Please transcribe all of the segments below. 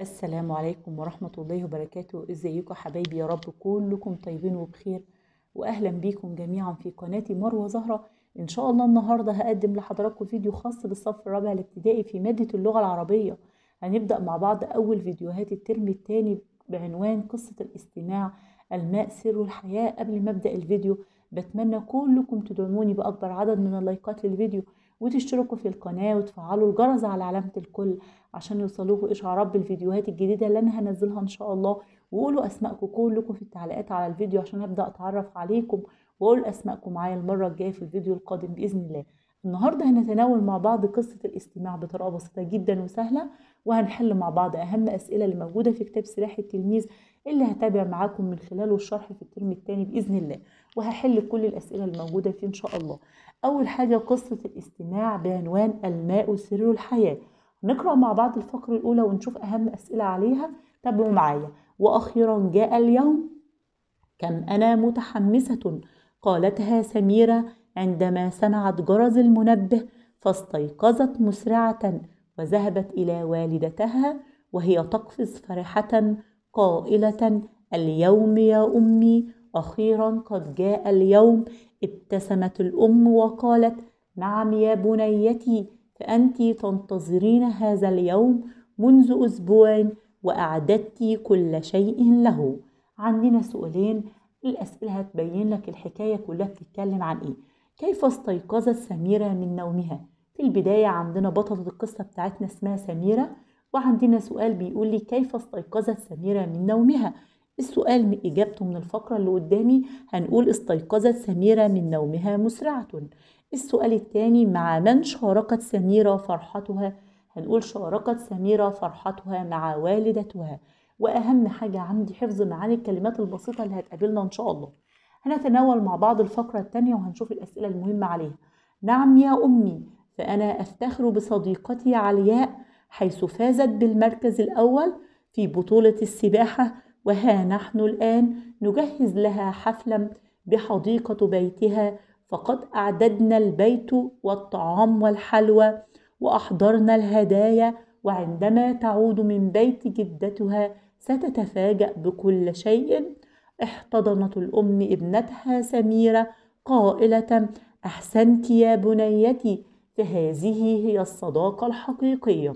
السلام عليكم ورحمة الله وبركاته. ازيكم حبايبي؟ يا رب كلكم طيبين وبخير، واهلا بيكم جميعا في قناتي مروة زهره. ان شاء الله النهارده هقدم لحضراتكم فيديو خاص بالصف الرابع الابتدائي في مادة اللغة العربية. هنبدأ مع بعض اول فيديوهات الترم الثاني بعنوان قصة الاستماع، الماء سر الحياة. قبل ما ابدأ الفيديو بتمنى كلكم تدعموني باكبر عدد من اللايكات للفيديو، وتشتركوا في القناة وتفعلوا الجرس على علامة الكل عشان يوصلوكوا إشعارات بالفيديوهات الجديدة اللي أنا هنزلها إن شاء الله. وقولوا أسماءكم كلكم في التعليقات على الفيديو عشان أبدأ أتعرف عليكم، وأقول أسماءكم معايا المرة الجاية في الفيديو القادم بإذن الله. النهاردة هنتناول مع بعض قصة الاستماع بطريقة بسيطة جدا وسهلة، وهنحل مع بعض أهم أسئلة اللي موجودة في كتاب سلاح التلميذ اللي هتابع معاكم من خلاله الشرح في الترم الثاني بإذن الله، وهحل كل الأسئلة اللي موجودة فيه إن شاء الله. أول حاجة قصة الاستماع بعنوان الماء سر الحياة. نقرأ مع بعض الفقرة الأولى ونشوف أهم أسئلة عليها، تابعوا معايا. وأخيرا جاء اليوم، كم أنا متحمسة، قالتها سميرة عندما سمعت جرس المنبه، فاستيقظت مسرعة وذهبت إلى والدتها وهي تقفز فرحة قائلة اليوم يا أمي أخيرا قد جاء اليوم. ابتسمت الأم وقالت نعم يا بنيتي، فأنت تنتظرين هذا اليوم منذ أسبوع وأعددت كل شيء له. عندنا سؤالين، الأسئلة هتبين لك الحكاية كلها بتتكلم عن إيه. كيف استيقظت سميرة من نومها؟ في البداية عندنا بطلة القصة بتاعتنا اسمها سميرة، وعندنا سؤال بيقول لي كيف استيقظت سميرة من نومها؟ السؤال من إجابته من الفقرة اللي قدامي هنقول استيقظت سميرة من نومها مسرعة. السؤال الثاني مع من شاركت سميرة فرحتها؟ هنقول شاركت سميرة فرحتها مع والدتها. وأهم حاجة عندي حفظ معاني الكلمات البسيطة اللي هتقابلنا إن شاء الله. هنتناول مع بعض الفقرة الثانية وهنشوف الأسئلة المهمة عليها. نعم يا أمي، فأنا أفتخر بصديقتي علياء حيث فازت بالمركز الأول في بطولة السباحة، وها نحن الآن نجهز لها حفلا بحديقة بيتها، فقد أعددنا البيت والطعام والحلوى وأحضرنا الهدايا، وعندما تعود من بيت جدتها ستتفاجأ بكل شيء. احتضنت الأم ابنتها سميرة قائلة أحسنت يا بنيتي، فهذه هي الصداقة الحقيقية.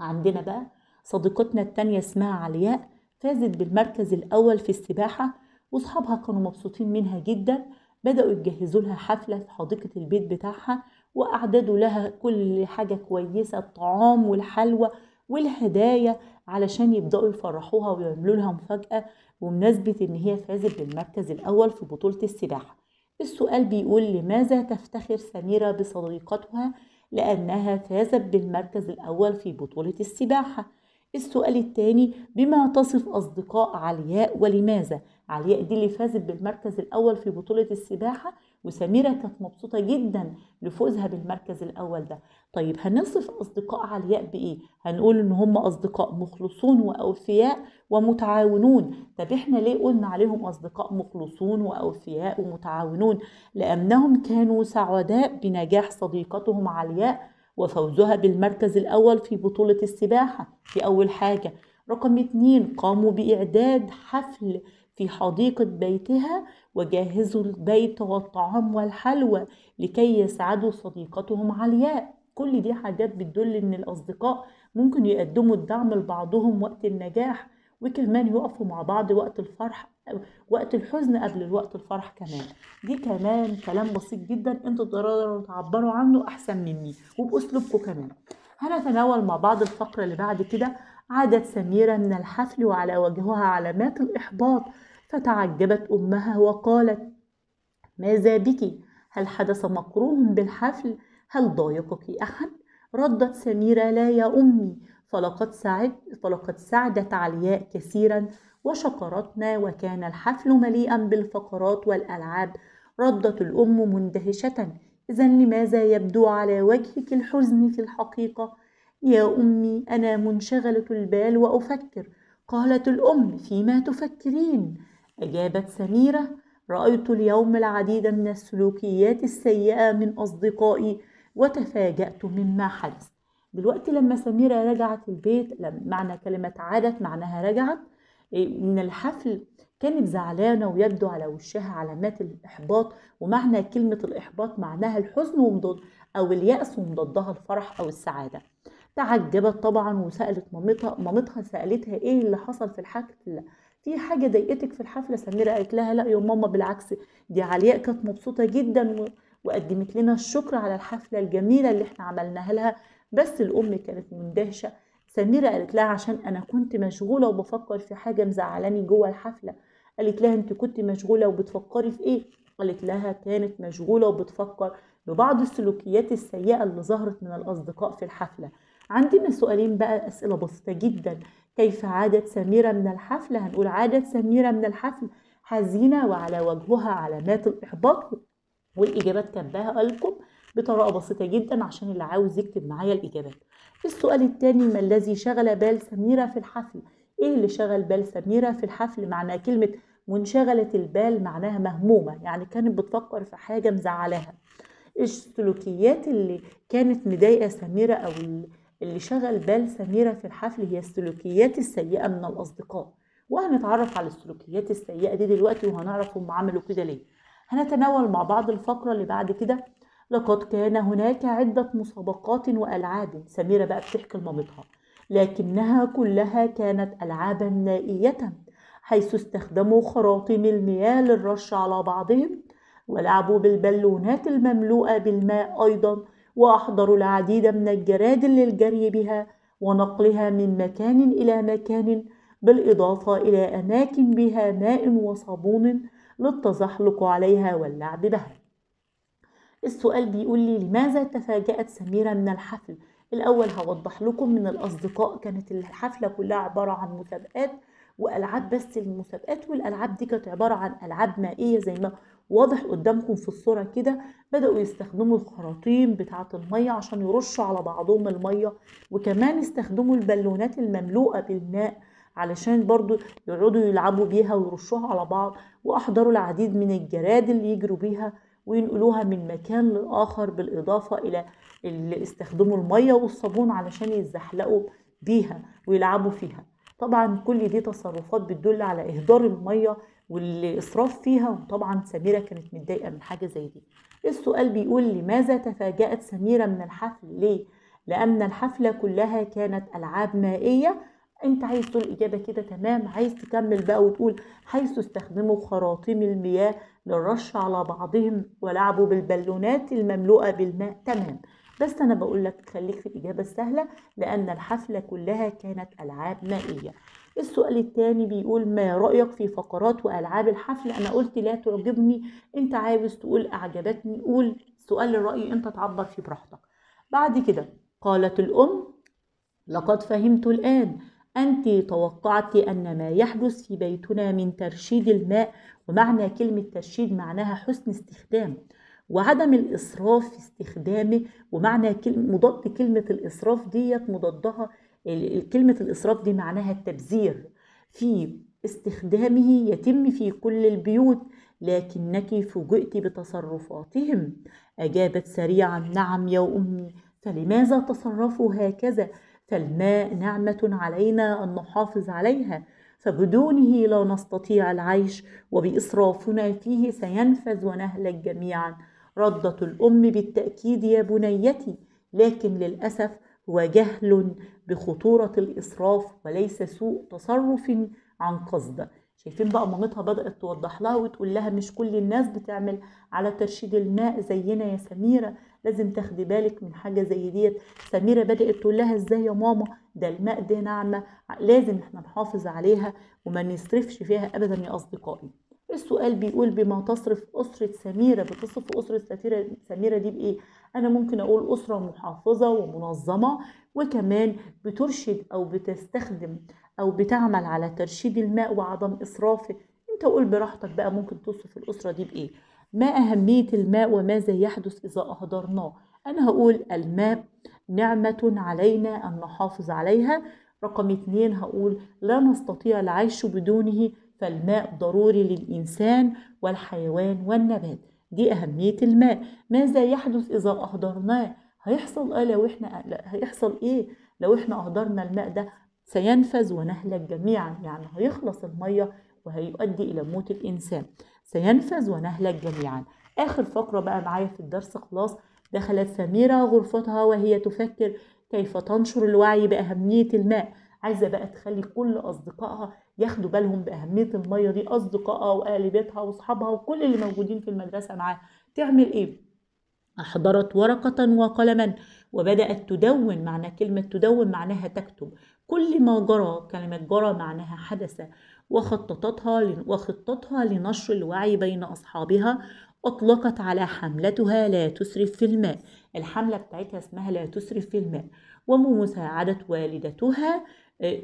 عندنا بقى صديقتنا التانية اسمها علياء، فازت بالمركز الأول في السباحة، وأصحابها كانوا مبسوطين منها جدا، بدأوا يجهزوا لها حفلة في حديقة البيت بتاعها، وأعددوا لها كل حاجة كويسة، الطعام والحلوى والهدايا، علشان يبدأوا يفرحوها ويعملوا لها مفاجأة بمناسبة إن هي فازت بالمركز الأول في بطولة السباحة. السؤال بيقول لماذا تفتخر سميرة بصديقتها؟ لأنها فازت بالمركز الأول في بطولة السباحة. السؤال الثاني بما تصف أصدقاء علياء ولماذا؟ علياء دي اللي فازت بالمركز الأول في بطولة السباحة، وسميرة كانت مبسوطة جدا لفوزها بالمركز الأول ده. طيب هنصف أصدقاء علياء بإيه؟ هنقول إن هم أصدقاء مخلصون وأوفياء ومتعاونون. طب إحنا ليه قلنا عليهم أصدقاء مخلصون وأوفياء ومتعاونون؟ لأنهم كانوا سعداء بنجاح صديقتهم علياء وفوزها بالمركز الأول في بطولة السباحة، دي أول حاجة. رقم 2 قاموا بإعداد حفل في حديقة بيتها وجهزوا البيت والطعام والحلوى لكي يسعدوا صديقتهم علياء. كل دي حاجات بتدل إن الأصدقاء ممكن يقدموا الدعم لبعضهم وقت النجاح، وكمان يقفوا مع بعض وقت الفرح، وقت الحزن قبل الوقت الفرح كمان. دي كمان كلام بسيط جدا انتوا تقدروا تعبروا عنه احسن مني وباسلوبكم كمان. هنتناول مع بعض الفقره اللي بعد كده. عادت سميره من الحفل وعلى وجهها علامات الاحباط، فتعجبت امها وقالت ماذا بك؟ هل حدث مكروه بالحفل؟ هل ضايقك احد؟ ردت سميره لا يا امي، فلقد سعدت علياء كثيرا وشكرتنا، وكان الحفل مليئا بالفقرات والألعاب. ردت الأم مندهشة إذا لماذا يبدو على وجهك الحزن في الحقيقة؟ يا أمي أنا منشغلة البال وأفكر. قالت الأم فيما تفكرين؟ أجابت سميرة رأيت اليوم العديد من السلوكيات السيئة من أصدقائي وتفاجأت مما حدث. دلوقتي لما سميرة رجعت البيت، معنى كلمة عادت معناها رجعت من الحفل، كانت زعلانة ويبدو على وشها علامات الإحباط، ومعنى كلمة الإحباط معناها الحزن ومضاد أو اليأس ومضادها الفرح أو السعادة. تعجبت طبعا وسألت مامتها سألتها إيه اللي حصل في الحفلة؟ في حاجة ضايقتك في الحفلة؟ سميرة قالت لها لا يا ماما بالعكس، دي علياء كانت مبسوطة جدا وقدمت لنا الشكر على الحفلة الجميلة اللي احنا عملناها لها، بس الأم كانت مندهشة. سميرة قالت لها عشان أنا كنت مشغولة وبفكر في حاجة مزعلاني جوه الحفلة. قالت لها أنت كنت مشغولة وبتفكري في إيه؟ قالت لها كانت مشغولة وبتفكر ببعض السلوكيات السيئة اللي ظهرت من الأصدقاء في الحفلة. عندنا سؤالين بقى، أسئلة بسيطة جدا. كيف عادت سميرة من الحفلة؟ هنقول عادت سميرة من الحفل حزينة وعلى وجهها علامات الإحباط، والإجابات كتبها لكم بطريقة بسيطة جدا عشان اللي عاوز يكتب معايا الإجابات. السؤال الثاني، ما الذي شغل بال سميرة في الحفل؟ إيه اللي شغل بال سميرة في الحفل؟ معنى كلمة منشغلة البال معناها مهمومة، يعني كانت بتفكر في حاجة مزعلاها. السلوكيات اللي كانت مضايقة سميرة أو اللي شغل بال سميرة في الحفل هي السلوكيات السيئة من الأصدقاء، وهنتعرف على السلوكيات السيئة دي دلوقتي وهنعرف هم عملوا كده ليه. هنتناول مع بعض الفقرة اللي بعد كده. لقد كان هناك عدة مسابقات وألعاب، سميرة بقى بتحكي لمامتها، لكنها كلها كانت ألعابا نائية حيث استخدموا خراطيم المياه للرش على بعضهم، ولعبوا بالبالونات المملوءة بالماء أيضا، وأحضروا العديد من الجرادل للجري بها ونقلها من مكان إلى مكان، بالإضافة إلى أماكن بها ماء وصابون للتزحلق عليها واللعب بها. السؤال بيقول لي لماذا تفاجأت سميرة من الحفل؟ الأول هوضح لكم من الأصدقاء كانت الحفلة كلها عبارة عن مسابقات وألعاب، بس المسابقات والألعاب دي كانت عبارة عن ألعاب مائية زي ما واضح قدامكم في الصورة كده. بدأوا يستخدموا الخراطيم بتاعة المية عشان يرشوا على بعضهم المية، وكمان استخدموا البالونات المملوءة بالماء علشان برضو يقعدوا يلعبوا بيها ويرشوها على بعض، وأحضروا العديد من الجراد اللي يجروا بيها وينقلوها من مكان لآخر، بالإضافة إلى اللي استخدموا المية والصابون علشان يتزحلقوا بيها ويلعبوا فيها. طبعا كل دي تصرفات بتدل على إهدار المية والإسراف فيها، وطبعا سميرة كانت متضايقة من حاجة زي دي. السؤال بيقول لماذا تفاجأت سميرة من الحفل؟ ليه؟ لأن الحفلة كلها كانت ألعاب مائية. انت عايز تقول إجابة كده تمام، عايز تكمل بقى وتقول حيث استخدموا خراطيم المياه للرش على بعضهم ولعبوا بالبالونات المملوءة بالماء، تمام. بس أنا بقول لك خليك في الإجابة السهلة لأن الحفلة كلها كانت ألعاب مائية. السؤال الثاني بيقول ما رأيك في فقرات وألعاب الحفلة؟ أنا قلت لا تعجبني، أنت عاوز تقول أعجبتني، قول سؤال الرأي أنت تعبر فيه براحتك. بعد كده قالت الأم لقد فهمت الآن، أنت توقعت أن ما يحدث في بيتنا من ترشيد الماء، ومعنى كلمة ترشيد معناها حسن استخدام وعدم الإسراف في استخدامه، ومعنى مضاد كلمة الإسراف ديت مضادها كلمة الإسراف دي معناها التبذير، في استخدامه يتم في كل البيوت لكنك فوجئت بتصرفاتهم. أجابت سريعا نعم يا أمي، فلماذا تصرفوا هكذا؟ فالماء نعمة علينا أن نحافظ عليها، فبدونه لا نستطيع العيش، وبإسرافنا فيه سينفذ ونهلك جميعا. ردت الأم بالتأكيد يا بنيتي، لكن للأسف هو جهل بخطورة الإسراف وليس سوء تصرف عن قصد. شايفين بقى مامتها بدأت توضح لها وتقول لها مش كل الناس بتعمل على ترشيد الماء زينا يا سميرة، لازم تاخدي بالك من حاجة زي ديت. سميرة بدأت تقول لها ازاي يا ماما، ده الماء ده نعمة لازم احنا نحافظ عليها وما نصرفش فيها أبدا يا أصدقائي. السؤال بيقول بما تصرف أسرة سميرة، بتصف أسرة سميرة دي بإيه؟ أنا ممكن أقول أسرة محافظة ومنظمة، وكمان بترشد أو بتستخدم أو بتعمل على ترشيد الماء وعدم إسرافه. أنت قول براحتك بقى ممكن توصف الأسرة دي بإيه؟ ما أهمية الماء وماذا يحدث إذا أهدرناه؟ أنا هقول الماء نعمة علينا أن نحافظ عليها. رقم 2 هقول لا نستطيع العيش بدونه، فالماء ضروري للإنسان والحيوان والنبات. دي أهمية الماء. ماذا يحدث إذا أهدرناه؟ هيحصل ايه لو احنا اهدرنا الماء ده؟ سينفذ ونهلك جميعا، يعني هيخلص الميه وهيؤدي الى موت الانسان. سينفذ ونهلك جميعا. اخر فقره بقى معايا في الدرس خلاص. دخلت سميرة غرفتها وهي تفكر كيف تنشر الوعي بأهمية الماء. عايزة بقى تخلي كل أصدقائها ياخدوا بالهم بأهمية المية دي، أصدقائها وأهل بيتها وأصحابها وكل اللي موجودين في المدرسة معاها. تعمل إيه؟ أحضرت ورقة وقلما وبدأت تدون. معنى كلمة تدون معناها تكتب كل ما جرى. كلمة جرى معناها حدث. وخطتها لنشر الوعي بين أصحابها. أطلقت على حملتها لا تسرف في الماء. الحملة بتاعتها اسمها لا تسرف في الماء. ومساعدة والدتها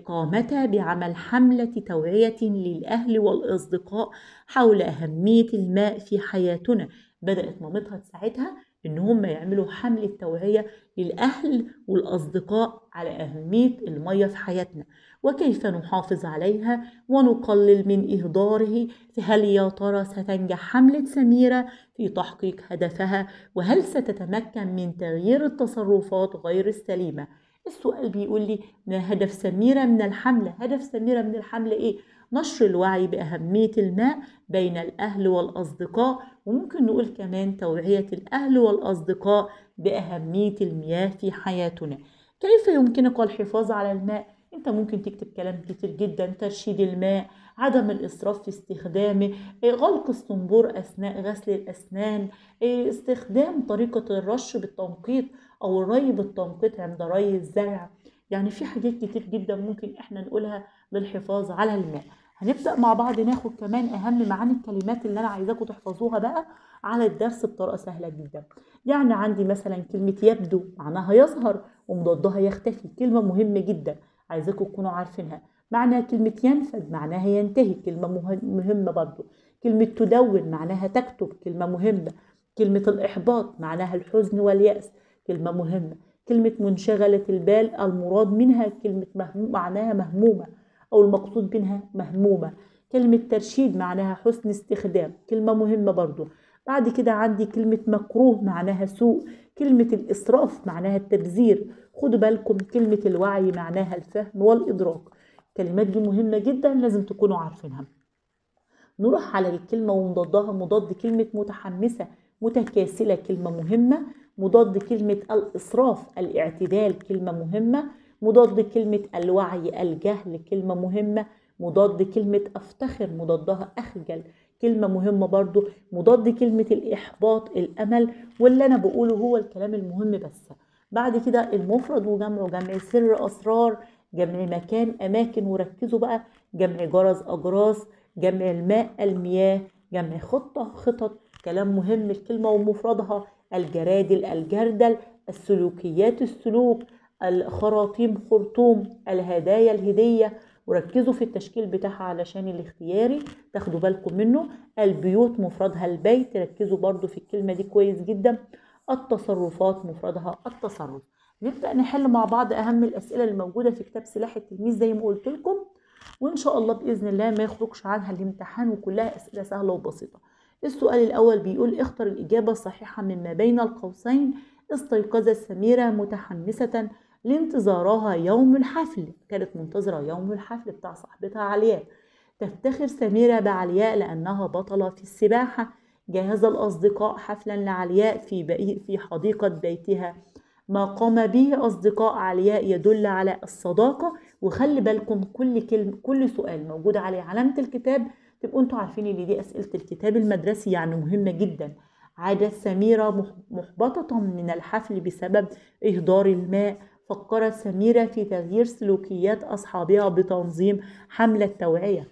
قامتا بعمل حملة توعية للأهل والأصدقاء حول أهمية الماء في حياتنا. بدأت مامتها تساعدها إن هم يعملوا حملة توعية للأهل والأصدقاء على أهمية المية في حياتنا وكيف نحافظ عليها ونقلل من إهداره. فهل يا ترى ستنجح حملة سميرة في تحقيق هدفها؟ وهل ستتمكن من تغيير التصرفات غير السليمة؟ السؤال بيقول لي ما هدف سميرة من الحملة؟ هدف سميرة من الحملة إيه؟ نشر الوعي بأهمية الماء بين الأهل والأصدقاء، وممكن نقول كمان توعية الأهل والأصدقاء بأهمية المياه في حياتنا. كيف يمكنك الحفاظ على الماء؟ أنت ممكن تكتب كلام كتير جدا، ترشيد الماء، عدم الإسراف في استخدامه، غلق الصنبور أثناء غسل الأسنان، استخدام طريقة الرش بالتنقيط أو الري بالتنقيط عند ري الزرع. يعني في حاجات كتير جدا ممكن احنا نقولها للحفاظ على الماء. هنبدأ مع بعض ناخد كمان أهم معاني الكلمات اللي أنا عايزاكم تحفظوها بقى على الدرس بطريقة سهلة جدا. يعني عندي مثلا كلمة يبدو معناها يظهر ومضادها يختفي، كلمة مهمة جدا عايزاكم تكونوا عارفينها. معنى كلمة ينفذ معناها ينتهي، كلمة مهمة برضو. كلمة تدون معناها تكتب، كلمة مهمة. كلمة الإحباط معناها الحزن واليأس، كلمة مهمة. كلمة منشغلة البال المراد منها كلمة مهموم معناها مهمومة أو المقصود منها مهمومة. كلمة ترشيد معناها حسن استخدام، كلمة مهمة برضو. بعد كده عندي كلمة مكروه معناها سوء. كلمة الإسراف معناها التبذير. خدوا بالكم كلمة الوعي معناها الفهم والإدراك. الكلمات دي مهمة جدا لازم تكونوا عارفينها. نروح على الكلمة ومضادها. مضاد كلمة متحمسة، متكاسلة كلمة مهمة. مضاد كلمة الإسراف الاعتدال، كلمة مهمة. مضاد كلمة الوعي الجهل، كلمة مهمة. مضاد كلمة أفتخر مضادها أخجل، كلمة مهمة برضو. مضاد كلمة الإحباط الأمل. واللي أنا بقوله هو الكلام المهم بس. بعد كده المفرد وجمعه، جمع سر أسرار، جمع مكان أماكن، وركزوا بقى جمع جرس أجراس، جمع الماء المياه، جمع خطة خطط. كلام مهم الكلمة ومفردها، الجرادل الجردل، السلوكيات السلوك، الخراطيم خرطوم، الهدايا الهدية. وركزوا في التشكيل بتاعها علشان الاختياري تاخدوا بالكم منه. البيوت مفردها البيت، ركزوا برضو في الكلمة دي كويس جدا. التصرفات مفردها التصرف. نبدأ نحل مع بعض أهم الأسئلة اللي موجودة في كتاب سلاح التلميذ زي ما قلت لكم، وإن شاء الله بإذن الله ما يخرجش عنها الامتحان، وكلها أسئلة سهلة وبسيطة. السؤال الأول بيقول اختر الإجابة الصحيحة مما بين القوسين. استيقظت سميرة متحمسة لانتظارها يوم الحفل. كانت منتظرة يوم الحفل بتاع صاحبتها علياء. تفتخر سميرة بعلياء لأنها بطلة في السباحة. جهز الأصدقاء حفلا لعلياء في حديقة بيتها. ما قام به أصدقاء علياء يدل على الصداقة. وخلي بالكم كل سؤال موجود عليه علامة الكتاب، تبقوا انتوا عارفين ان دي أسئلة الكتاب المدرسي، يعني مهمة جدا. عادت سميرة محبطة من الحفل بسبب إهدار الماء. فكرت سميرة في تغيير سلوكيات أصحابها بتنظيم حملة توعية.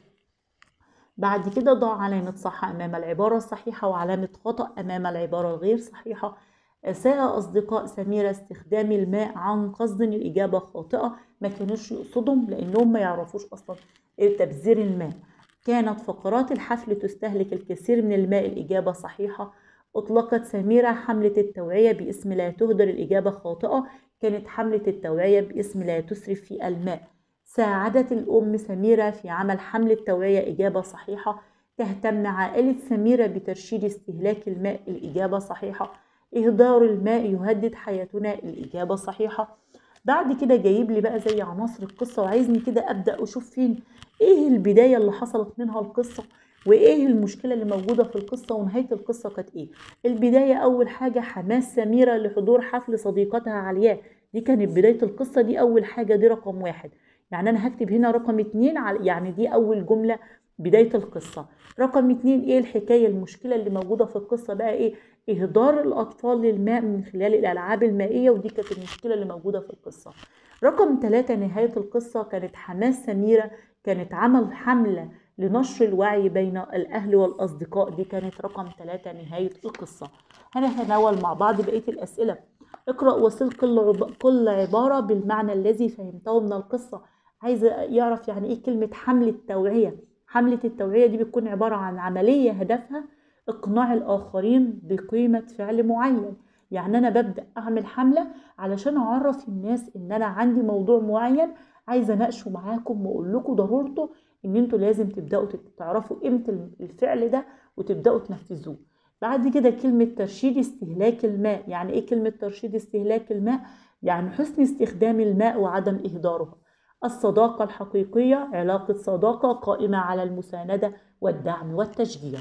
بعد كده ضع علامة صح أمام العبارة الصحيحة وعلامة خطأ أمام العبارة الغير صحيحة. أساء أصدقاء سميرة استخدام الماء عن قصد. الإجابة خاطئة، ما كانوش يقصدهم لأنهم ما يعرفوش أصلا تبذير الماء. كانت فقرات الحفل تستهلك الكثير من الماء. الإجابة صحيحة. أطلقت سميرة حملة التوعية باسم لا تهدر. الإجابة خاطئة، كانت حملة التوعية باسم لا تسرف في الماء. ساعدت الأم سميرة في عمل حملة توعية. إجابة صحيحة. تهتم عائلة سميرة بترشيد استهلاك الماء. الإجابة صحيحة. إهدار الماء يهدد حياتنا. الإجابة صحيحة. بعد كده جايب لي بقى زي عناصر القصة، وعايزني كده أبدأ أشوف فين إيه البداية اللي حصلت منها القصة، وإيه المشكلة اللي موجودة في القصة، ونهاية القصة كانت إيه. البداية أول حاجة حماس سميرة لحضور حفل صديقتها علياء، دي كانت بداية القصة، دي أول حاجة، دي رقم واحد. يعني أنا هكتب هنا رقم 2 يعني دي أول جملة بداية القصة. رقم 2 إيه الحكاية، المشكلة اللي موجودة في القصة بقى إيه؟ إهدار الأطفال للماء من خلال الألعاب المائية، ودي كانت المشكلة اللي موجودة في القصة. رقم 3 نهاية القصة كانت حماس سميرة، كانت عمل حملة لنشر الوعي بين الأهل والأصدقاء، دي كانت رقم 3 نهاية القصة. هنتناول مع بعض بقية الأسئلة. اقرأ وصل كل عبارة بالمعنى الذي فهمته من القصة. عايز يعرف يعني إيه كلمة حملة التوعية. حملة التوعية دي بتكون عبارة عن عملية هدفها إقناع الآخرين بقيمة فعل معين. يعني أنا ببدأ أعمل حملة علشان أعرف الناس إن أنا عندي موضوع معين عايزة أناقشه معاكم وأقول لكم ضرورته، إن أنتوا لازم تبدأوا تعرفوا قيمة الفعل ده وتبدأوا تنفذوه. بعد كده كلمة ترشيد استهلاك الماء. يعني إيه كلمة ترشيد استهلاك الماء؟ يعني حسن استخدام الماء وعدم إهداره. الصداقة الحقيقية، علاقة صداقة قائمة على المساندة والدعم والتشجيع.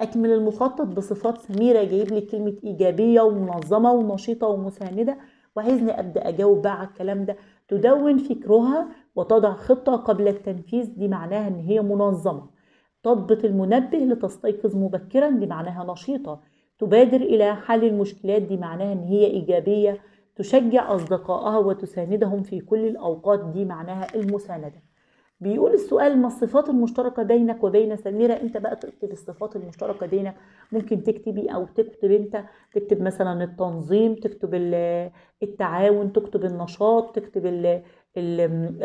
أكمل المخطط بصفات سميرة، جايب لي كلمة إيجابية ومنظمة ونشيطة ومساندة، وعايزني أبدأ أجاوب بقى على الكلام ده. تدون فكرها وتضع خطة قبل التنفيذ، دي معناها إن هي منظمة. تضبط المنبه لتستيقظ مبكرا، دي معناها نشيطة. تبادر إلى حل المشكلات، دي معناها إن هي إيجابية. تشجع أصدقائها وتساندهم في كل الأوقات، دي معناها المساندة. بيقول السؤال ما الصفات المشتركة بينك وبين سميرة؟ أنت بقى تكتب الصفات المشتركة بينك، ممكن تكتبي أو تكتب أنت، تكتب مثلا التنظيم، تكتب التعاون، تكتب النشاط، تكتب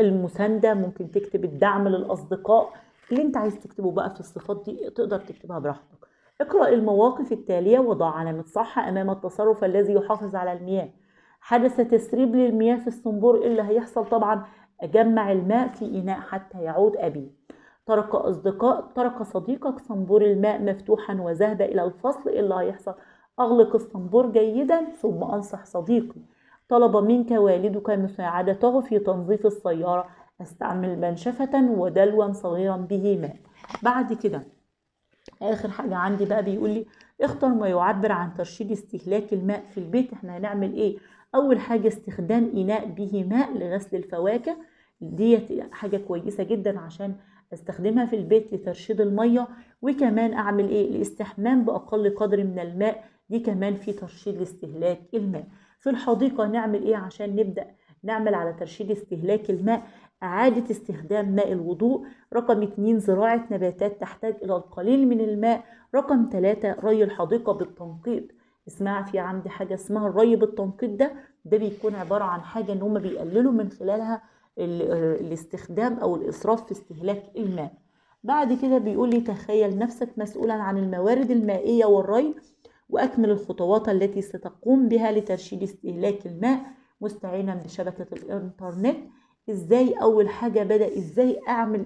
المساندة، ممكن تكتب الدعم للأصدقاء. اللي أنت عايز تكتبه بقى في الصفات دي تقدر تكتبها براحتك. اقرأ المواقف التالية وضع علامة صح أمام التصرف الذي يحافظ على المياه. حدث تسريب للمياه في الصنبور، اللي هيحصل طبعا أجمع الماء في إناء حتى يعود أبي. ترك صديقك صنبور الماء مفتوحا وذهب إلى الفصل، اللي هيحصل أغلق الصنبور جيدا ثم أنصح صديقي. طلب منك والدك مساعدته في تنظيف السيارة، استعمل منشفة ودلوا صغيرا به ماء. بعد كده آخر حاجة عندي بقى بيقول لي اختر ما يعبر عن ترشيد استهلاك الماء في البيت. احنا هنعمل ايه؟ أول حاجة استخدام إناء به ماء لغسل الفواكه، دي حاجة كويسة جدا عشان استخدمها في البيت لترشيد المية. وكمان أعمل إيه؟ الاستحمام بأقل قدر من الماء، دي كمان في ترشيد لاستهلاك الماء. في الحديقة نعمل إيه عشان نبدأ نعمل على ترشيد استهلاك الماء؟ إعادة استخدام ماء الوضوء. رقم 2 زراعة نباتات تحتاج إلى القليل من الماء. رقم 3 ري الحديقة بالتنقيط. اسمع، في عندي حاجة اسمها الري بالتنقيط، ده بيكون عبارة عن حاجة ان هم بيقللوا من خلالها الاستخدام او الاسراف في استهلاك الماء. بعد كده بيقول لي تخيل نفسك مسؤولا عن الموارد المائية والري، واكمل الخطوات التي ستقوم بها لترشيد استهلاك الماء مستعينا بشبكة الانترنت. ازاي؟ اول حاجة بدأ ازاي اعمل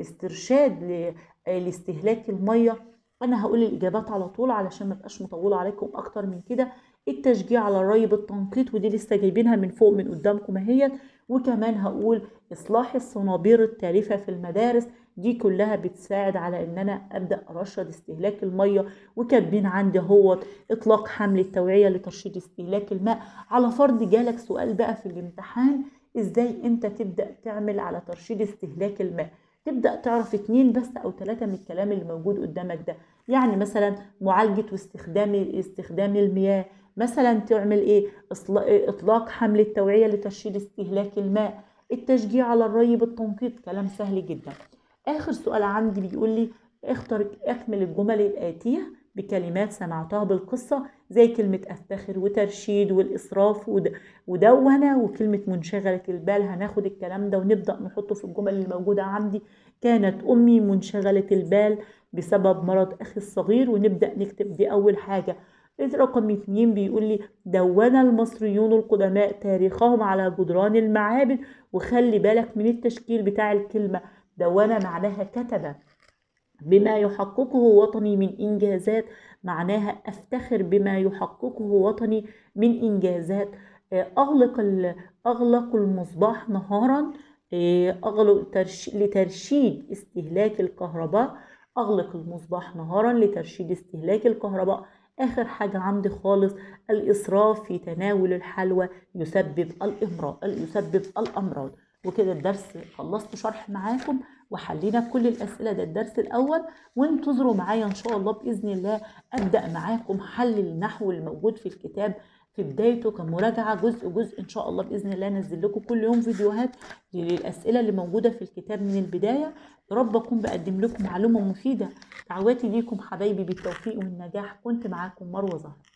استرشاد لاستهلاك المية. أنا هقول الإجابات على طول علشان ما بقاش مطولة عليكم أكتر من كده. التشجيع على الري بالتنقيط، ودي لسه جايبينها من فوق من قدامكم اهيت. وكمان هقول إصلاح الصنابير التالفة في المدارس، دي كلها بتساعد على إن أنا أبدأ أرشد استهلاك المية. وكاتبين عندي هو إطلاق حملة توعية لترشيد استهلاك الماء. على فرض جالك سؤال بقى في الامتحان إزاي أنت تبدأ تعمل على ترشيد استهلاك الماء، تبدأ تعرف 2 بس أو 3 من الكلام اللي موجود قدامك ده. يعني مثلا معالجة واستخدام المياه، مثلا تعمل إيه؟ إطلاق حملة توعية لترشيد استهلاك الماء، التشجيع على الري بالتنقيط، كلام سهل جدا. آخر سؤال عندي بيقول لي اختر أكمل الجمل الآتية بكلمات سمعتها بالقصة، زي كلمة أفتخر وترشيد والإسراف ودونة وكلمة منشغلة البال. هناخد الكلام ده ونبدأ نحطه في الجمل اللي موجودة عندي. كانت أمي منشغلة البال بسبب مرض أخي الصغير، ونبدأ نكتب دي أول حاجة. رقم 2 بيقول لي دون المصريون القدماء تاريخهم على جدران المعابد، وخلي بالك من التشكيل بتاع الكلمة دون، معناها كتبة. بما يحققه وطني من إنجازات، معناها أفتخر بما يحققه وطني من إنجازات. أغلق المصباح نهارا لترشيد استهلاك الكهرباء، أغلق المصباح نهارا لترشيد استهلاك الكهرباء. آخر حاجة عندي خالص، الإسراف في تناول الحلوى يسبب الأمراض. وكده الدرس خلصت شرح معاكم وحلينا كل الأسئلة. ده الدرس الأول، وانتظروا معايا إن شاء الله بإذن الله أبدأ معاكم حل النحو الموجود في الكتاب في بدايته كمراجعة جزء جزء إن شاء الله بإذن الله. أنزل لكم كل يوم فيديوهات للأسئلة اللي موجودة في الكتاب من البداية. يا رب أكون بقدم لكم معلومة مفيدة. دعواتي ليكم حبايبي بالتوفيق والنجاح. كنت معاكم مروة زهره.